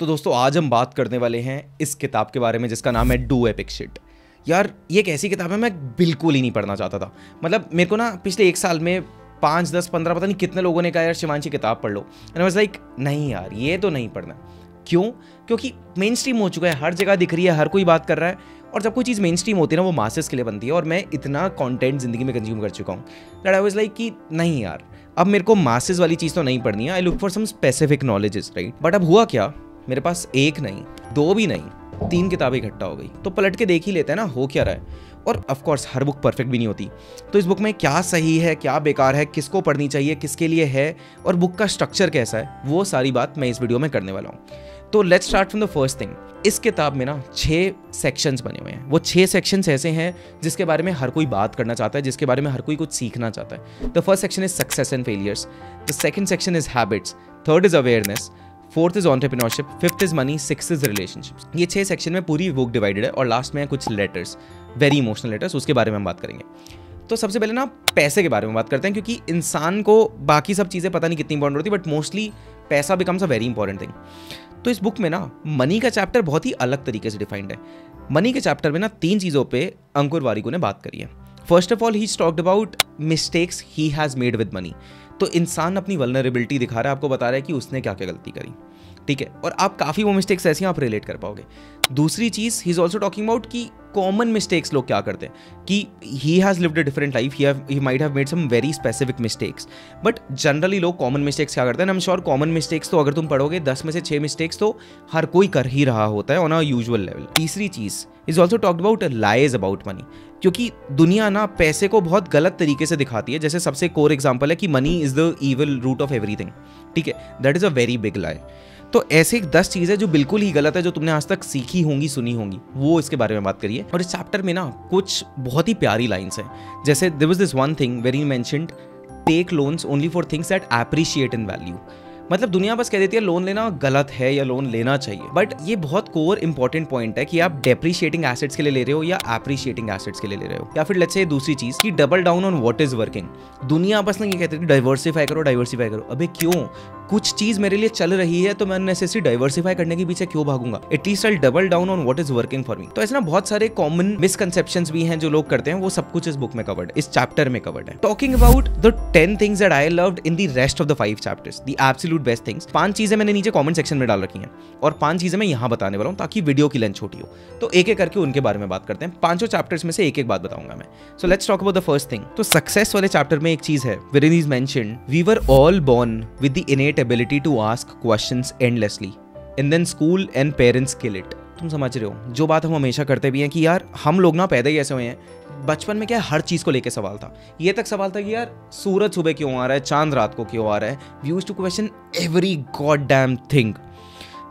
तो दोस्तों आज हम बात करने वाले हैं इस किताब के बारे में जिसका नाम है डू एपिक शिट। यार ये एक ऐसी किताब है मैं बिल्कुल ही नहीं पढ़ना चाहता था। मतलब मेरे को ना पिछले एक साल में 5, 10, 15 पता नहीं कितने लोगों ने कहा यार शिवांशी किताब पढ़ लो, एंड आई वाज लाइक नहीं यार ये तो नहीं पढ़ना। क्यों? क्योंकि मेन स्ट्रीम हो चुका है, हर जगह दिख रही है, हर कोई बात कर रहा है, और जब कोई चीज़ मेन स्ट्रीम होती है ना वो मासेस के लिए बनती है। और मैं इतना कंटेंट जिंदगी में कंज्यूम कर चुका हूँ दैट आई वाज लाइक कि नहीं यार अब मेरे को मासेस वाली चीज़ तो नहीं पढ़नी है, I look for some specific knowledges, right. But अब हुआ क्या, मेरे पास एक नहीं, दो भी नहीं, 3 किताबें इकट्ठा हो गई, तो पलट के देख ही लेते हैं ना हो क्या रहा है। और ऑफ कोर्स हर बुक परफेक्ट भी नहीं होती, तो इस बुक में क्या सही है क्या बेकार है, किसको पढ़नी चाहिए, किसके लिए है, और बुक का स्ट्रक्चर कैसा है, वो सारी बात मैं इस वीडियो में करने वाला हूँ। तो let's start from the first thing. इस किताब में ना 6 सेक्शंस बने हुए हैं। वो 6 सेक्शंस ऐसे हैं जिसके बारे में हर कोई बात करना चाहता है, जिसके बारे में हर कोई कुछ सीखना चाहता है। The first section is success and failures, the second section is habits, third is awareness, fourth is entrepreneurship, fifth is money, sixth is relationships. ये 6 सेक्शन में पूरी बुक डिवाइडेड है, और लास्ट में है कुछ लेटर्स, वेरी इमोशनल लेटर्स, उसके बारे में हम बात करेंगे। तो सबसे पहले ना पैसे के बारे में बात करते हैं, क्योंकि इंसान को बाकी सब चीज़ें पता नहीं कितनी इंपॉर्टेंट होती, बट मोस्टली पैसा becomes a very important thing. तो इस बुक में ना मनी का चैप्टर बहुत ही अलग तरीके से डिफाइंड है। मनी के चैप्टर में ना 3 चीज़ों पर अंकुर वारिको ने बात करी है। First of all he talked about mistakes he has made with money. तो इंसान अपनी वल्नरेबिलिटी दिखा रहा है, आपको बता रहा है कि उसने क्या क्या गलती करी, ठीक है, और आप काफ़ी वो मिस्टेक्स ऐसी आप रिलेट कर पाओगे। दूसरी चीज़ he is also talking about कि कॉमन मिस्टेक्स लोग क्या करते हैं, कि he has lived a different life, he might have made some very specific mistakes, but generally लोग कॉमन मिस्टेक्स क्या करते हैं। I am sure common mistakes तो अगर तुम पढ़ोगे 10 में से 6 मिस्टेक्स तो हर कोई कर ही रहा होता है ऑन अ यूजुअल लेवल। तीसरी चीज़ is also talked about lies about money, क्योंकि दुनिया ना पैसे को बहुत गलत तरीके से दिखाती है। जैसे सबसे कोर एग्जाम्पल है कि money is the evil root of everything, ठीक है, that is a very big lie. तो ऐसे 10 चीज़ें जो बिल्कुल ही गलत है, जो तुमने आज तक सीखी होंगी सुनी होंगी, वो इसके बारे में बात करिए। और इस चैप्टर में ना कुछ बहुत ही प्यारी लाइंस हैं, जैसे there was this one thing where he mentioned take loans only for things that appreciate in value. मतलब दुनिया बस कह देती है लोन लेना गलत है या लोन लेना चाहिए, बट ये बहुत कोर इंपॉर्टेंट पॉइंट है कि आप डेप्रिशिएटिंग एसेट्स के लिए ले रहे हो या एप्रिशिएटिंग एसेट्स के लिए ले रहे हो। या फिर लेट्स से दूसरी चीज़ कि double down on what is working. दुनिया बस ना ये कहती है डाइवर्सिफाई करो डाइवर्सिफाई करो, अबे क्यों? कुछ चीज़ मेरे लिए चल रही है तो मैं अननेसेसरी डाइवर्सिफाई करने के पीछे क्यों भागूंगा, at least I double down on what is working for me. तो ऐसे ना बहुत सारे कॉमन मिसकंसेप्शंस भी हैं जो लोग करते हैं, वो सब कुछ इस बुक में कवर्ड है, इस चैप्टर में कवर्ड है। Talking about the 10 things that I loved in the rest of the 5 chapters, the absolute best things. 5 चीज़ें मैंने नीचे कॉमेंट सेक्शन में डाल रखी हैं और 5 चीज़ें मैं यहाँ बताने वाला हूँ ताकि वीडियो की लेंथ छोटी हो। तो एक एक करके उनके बारे में बात करते हैं, 5 चैप्टर्स में से एक बात बताऊंगा मैं। So let's talk about the first thing. तो सक्सेस वाले चैप्टर में एक चीज़ है where he is mentioned we were all born with the innate ability to ask questions endlessly and then school and parents kill it। तुम समझ रहे हो जो बात हम हमेशा करते भी हैं कि यार हम लोग ना पैदा ही ऐसे हुए हैं, बचपन में क्या हर चीज़ को लेके सवाल था, ये तक सवाल था कि यार सूरज सुबह क्यों आ रहा है, चांद रात को क्यों आ रहा है, we used to question every goddamn thing।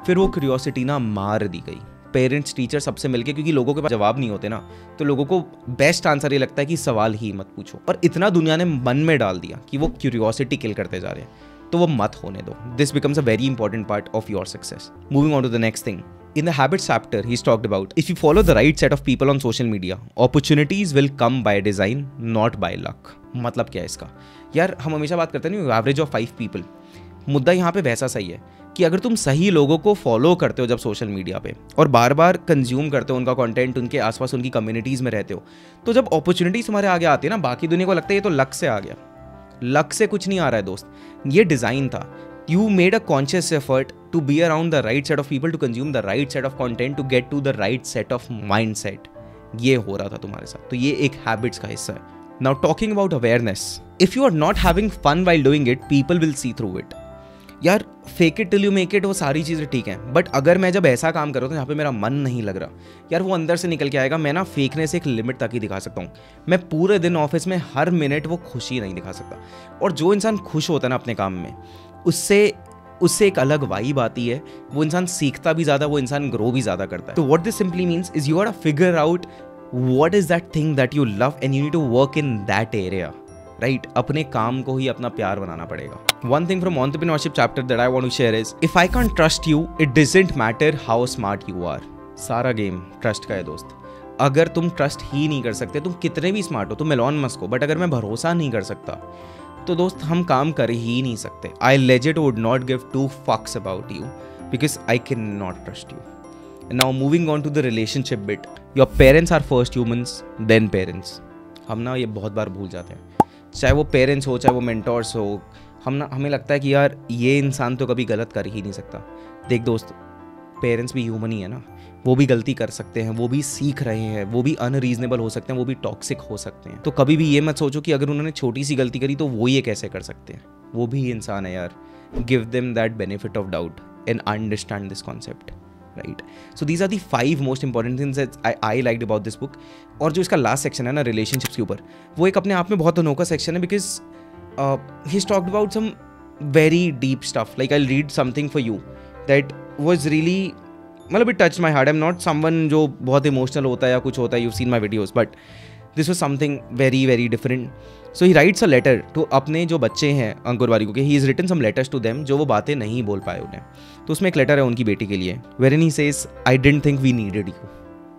फिर वो curiosity ना मार दी गई, पेरेंट्स टीचर सबसे मिलके, क्योंकि लोगों के पास जवाब नहीं होते ना, तो लोगों को बेस्ट आंसर ये लगता है कि सवाल ही मत पूछो। और इतना दुनिया ने मन में डाल दिया कि वो क्यूरियोसिटी किल करते जा रहे हैं, तो वो मत होने दो। This becomes a very important part of your success. Moving on to the next thing. In the habits chapter, he's talked about if you follow the right set of people on social media, opportunities will come by design, not by luck। मतलब क्या है इसका? यार हम हमेशा बात करते हैं ना एवरेज ऑफ 5 पीपल। मुद्दा यहाँ पे वैसा सही है कि अगर तुम सही लोगों को फॉलो करते हो जब सोशल मीडिया पे और बार बार कंज्यूम करते हो उनका कंटेंट, उनके आसपास उनकी कम्युनिटीज़ में रहते हो, तो जब अपॉर्चुनिटीज़ हमारे आगे आती है ना, बाकी दुनिया को लगता है ये तो लक से आ गया। लक से कुछ नहीं आ रहा है दोस्त, ये डिज़ाइन था। You made a conscious effort to be around the right set of people, to consume the right set of content, to get to the right set of mind set. ये हो रहा था तुम्हारे साथ, तो ये एक हैबिट्स का हिस्सा है। Now talking about awareness, if you are not having fun while doing it people will see through it. यार fake it till you make it, वो सारी चीज़ें ठीक हैं, बट अगर मैं जब ऐसा काम कर रहा हूँ तो यहाँ पे मेरा मन नहीं लग रहा, यार वो अंदर से निकल के आएगा। मैं ना फेंकने से एक लिमिट तक ही दिखा सकता हूँ, मैं पूरे दिन ऑफिस में हर मिनट वो खुशी नहीं दिखा सकता। और जो इंसान खुश होता है ना अपने काम में, उससे एक अलग वाइब आती है, वो इंसान सीखता भी ज़्यादा, वो इंसान ग्रो भी ज़्यादा करता है। तो what this simply means is you are figure out what is that thing that you love and you need to work in that area, right. अपने काम को ही अपना प्यार बनाना पड़ेगा। One thing from entrepreneurship chapter that I want to share is if I can't trust you it doesn't matter how smart you are. सारा game trust का है दोस्त। अगर तुम ट्रस्ट ही नहीं कर सकते, तुम कितने भी स्मार्ट हो, तुम एलॉन मस्क हो, बट अगर मैं भरोसा नहीं कर सकता तो दोस्त हम काम कर ही नहीं सकते। I legit would not give 2 fucks about you. because I cannot trust you. And now moving on to the relationship bit. Your parents are first humans, then parents. हम ना ये बहुत बार भूल जाते हैं, चाहे वो पेरेंट्स हो चाहे वो मेंटोर्स हो, हम ना हमें लगता है कि यार ये इंसान तो कभी गलत कर ही नहीं सकता। देख दोस्त, पेरेंट्स भी ह्यूमन ही है ना, वो भी गलती कर सकते हैं, वो भी सीख रहे हैं, वो भी अनरीजनेबल हो सकते हैं, वो भी टॉक्सिक हो सकते हैं। तो कभी भी ये मत सोचो कि अगर उन्होंने छोटी सी गलती करी तो वो ये कैसे कर सकते हैं, वो भी इंसान है यार। Give them that benefit of doubt and understand this concept, right? So these are the 5 most important things I liked about this book. और जो इसका लास्ट सेक्शन है ना रिलेशनशिप्स के ऊपर, वो एक अपने आप में बहुत अनोखा सेक्शन है, because he has talked about some very deep stuff. Like I will read something for you that was really, मतलब it touch my heart. I am not someone जो बहुत इमोशनल होता है या कुछ होता है, you seen my videos, but this was something very very different. So he writes a letter to अपने जो बच्चे हैं अंकुर वारिको के, he is written some letters to them, जो वो बातें नहीं बोल पाए उन्हें। तो उसमें एक लेटर है उनकी बेटी के लिए, where in he says I didn't think we needed you,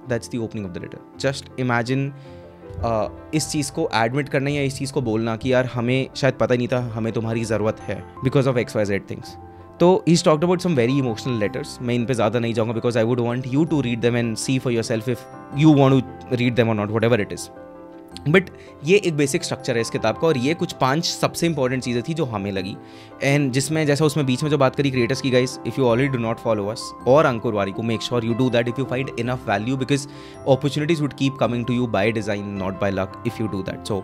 that's the opening of the letter. Just imagine इस चीज़ को एडमिट करना या इस चीज़ को बोलना कि यार हमें शायद पता ही नहीं था हमें तुम्हारी ज़रूरत है because of X Y Z things. तो he's talked about some very emotional letters. मैं इन पर ज़्यादा नहीं जाऊँगा because I would want you to read them and see for yourself if you want to read them or not, whatever it is. But ये एक basic structure है इस किताब का, और ये कुछ 5 सबसे important चीज़ें थी जो हमें लगी। And जिसमें जैसा उसमें बीच में जो बात करी creators की, guys if you already do not follow us और Ankur Warikoo, make sure you do that if you find enough value, because opportunities would keep coming to you by design, not by luck if you do that. So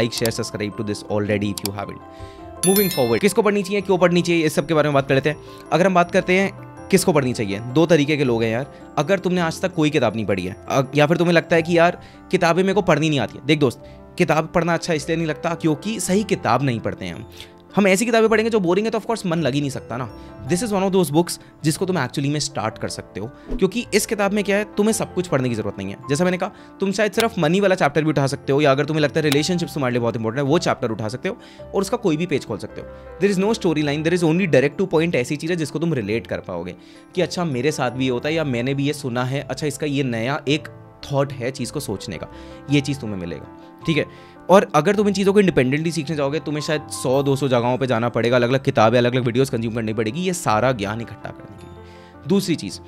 like, share, subscribe to this already if you haven't. Moving forward, किसको पढ़नी चाहिए, क्यों पढ़नी चाहिए, इस सब के बारे में बात कर लेते हैं। अगर हम बात करते हैं किसको पढ़नी चाहिए, 2 तरीके के लोग हैं यार। अगर तुमने आज तक कोई किताब नहीं पढ़ी है या फिर तुम्हें लगता है कि यार किताबें मेरे को पढ़नी नहीं आती है। देख दोस्त, किताब पढ़ना अच्छा इसलिए नहीं लगता क्योंकि सही किताब नहीं पढ़ते हैं हम ऐसी किताबें पढ़ेंगे जो बोरिंग है तो ऑफकोर्स मन लग ही नहीं सकता ना। This is one of those books जिसको तुम एक्चुअली में स्टार्ट कर सकते हो, क्योंकि इस किताब में क्या है, तुम्हें सब कुछ पढ़ने की जरूरत नहीं है। जैसा मैंने कहा, तुम शायद सिर्फ मनी वाला चैप्टर भी उठा सकते हो, या अगर तुम्हें लगता है रिलेशनशिप्स तुम्हारे लिए बहुत इंपॉर्टेंट है वो चैप्टर उठा सकते हो और उसका कोई भी पेज खोल सकते हो। There is no story line, there is only direct to point ऐसी चीज़ है जिसको तुम रिलेट कर पाओगे कि अच्छा मेरे साथ भी ये होता है, या मैंने भी ये सुना है, अच्छा इसका ये नया एक थॉट है चीज़ को सोचने का, ये चीज़ तुम्हें मिलेगा, ठीक है। और अगर तुम इन चीज़ों को इंडिपेंडेंटली सीखने जाओगे, तुम्हें शायद 100-200 जगहों पे जाना पड़ेगा, अलग अलग किताबें अलग अलग वीडियोस कंज्यूम करनी पड़ेगी ये सारा ज्ञान इकट्ठा करने के लिए। दूसरी चीज़,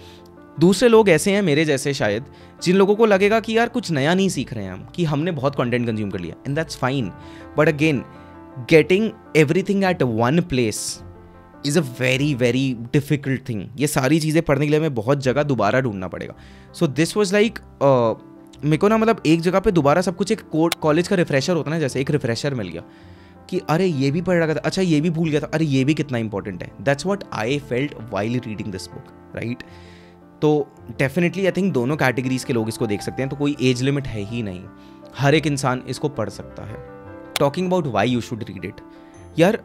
दूसरे लोग ऐसे हैं मेरे जैसे शायद, जिन लोगों को लगेगा कि यार कुछ नया नहीं सीख रहे हैं हम, कि हमने बहुत कंटेंट कंज्यूम कर लिया, and that's fine. But again, getting everything at one place is a very very difficult thing. ये सारी चीज़ें पढ़ने के लिए हमें बहुत जगह दोबारा ढूंढना पड़ेगा। सो दिस वॉज लाइक, मेरे को ना मतलब एक जगह पे दोबारा सब कुछ, एक कॉलेज का रिफ्रेशर होता है ना, जैसे एक रिफ्रेशर मिल गया कि अरे ये भी पढ़ रखा था, अच्छा ये भी भूल गया था, अरे ये भी कितना इंपॉर्टेंट है। That's what I felt while reading this book, right? तो डेफिनेटली आई थिंक दोनों कैटेगरीज के लोग इसको देख सकते हैं, तो कोई एज लिमिट है ही नहीं, हर एक इंसान इसको पढ़ सकता है। Talking about why you should read it, यार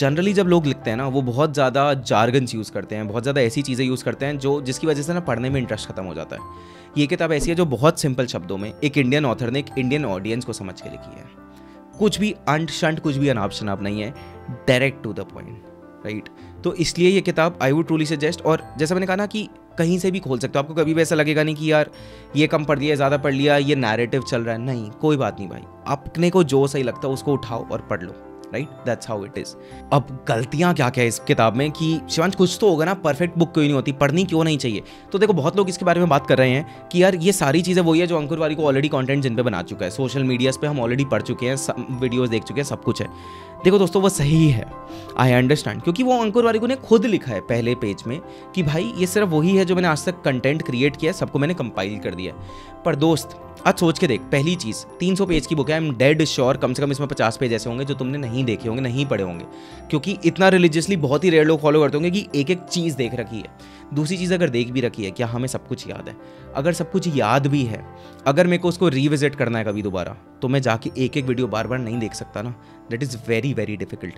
जनरली जब लोग लिखते हैं ना, वो बहुत ज़्यादा जार्गन्स यूज़ करते हैं, बहुत ज़्यादा ऐसी चीज़ें यूज़ करते हैं जो जिसकी वजह से ना पढ़ने में इंटरेस्ट खत्म हो जाता है। ये किताब ऐसी है जो बहुत सिंपल शब्दों में एक इंडियन ऑथर ने एक इंडियन ऑडियंस को समझ के लिखी है। कुछ भी अंट शंट, कुछ भी अनाप शनाप नहीं है, direct to the point, right? तो इसलिए ये किताब आई वुड ट्रूली सजेस्ट। और जैसा मैंने कहा ना कि कहीं से भी खोल सकते हो, आपको कभी भी ऐसा लगेगा नहीं कि यार ये कम पढ़ दिया, ज़्यादा पढ़ लिया, ये नैरेटिव चल रहा है, नहीं, कोई बात नहीं भाई, अपने को जो सही लगता है उसको उठाओ और पढ़ लो, right? That's how it is. अब गलतियाँ क्या क्या है इस किताब में, कि शिवांश कुछ तो होगा ना, परफेक्ट बुक क्यों नहीं होती, पढ़नी क्यों नहीं चाहिए? तो देखो, बहुत लोग इसके बारे में बात कर रहे हैं कि यार ये सारी चीज़ें वही है जो अंकुर वारिको ऑलरेडी कॉन्टेंट जिन पे बना चुका है, सोशल मीडियाज़ पे हम ऑलरेडी पढ़ चुके हैं, सब वीडियोज़ देख चुके हैं, सब कुछ है। देखो दोस्तों, वो सही है, आई अंडरस्टैंड, क्योंकि वो अंकुर वारिको ने खुद लिखा है पहले पेज में कि भाई ये सिर्फ वही है जो मैंने आज तक कंटेंट क्रिएट किया है, सबको मैंने कंपाइल कर दिया है। पर दोस्त, आज सोच के देख, पहली चीज़ 300 पेज की बुक है, आई एम डेड श्योर कम से कम इसमें 50 पेज ऐसे होंगे जो तुमने नहीं देखे होंगे, नहीं पढ़े होंगे, क्योंकि इतना रिलीजियसली बहुत ही रेयर लोग फॉलो करते होंगे कि एक एक चीज़ देख रखी है। दूसरी चीज़, अगर देख भी रखी है, क्या हमें सब कुछ याद है? अगर सब कुछ याद भी है, अगर मेरे को उसको रिविजिट करना है कभी दोबारा, तो मैं जाके एक एक वीडियो बार बार नहीं देख सकता ना, that is very very difficult.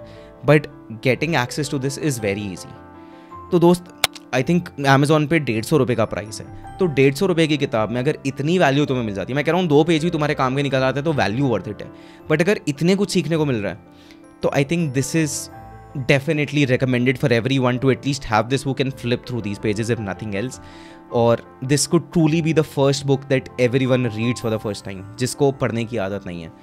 But getting access to this is very easy. तो दोस्त, आई थिंक अमेजोन पे 150 रुपये का प्राइस है, तो 150 रुपये की किताब में अगर इतनी वैल्यू तुम्हें मिल जाती है, मैं कह रहा हूँ 2 पेज भी तुम्हारे काम के निकल आते हैं तो वैल्यू वर्थ इट है। बट अगर इतने कुछ सीखने को मिल रहा है, तो I think this is definitely recommended for everyone to at least have this book and flip through these pages if nothing else. और this could truly be the first book that everyone reads for the first time, जिसको पढ़ने की आदत नहीं है।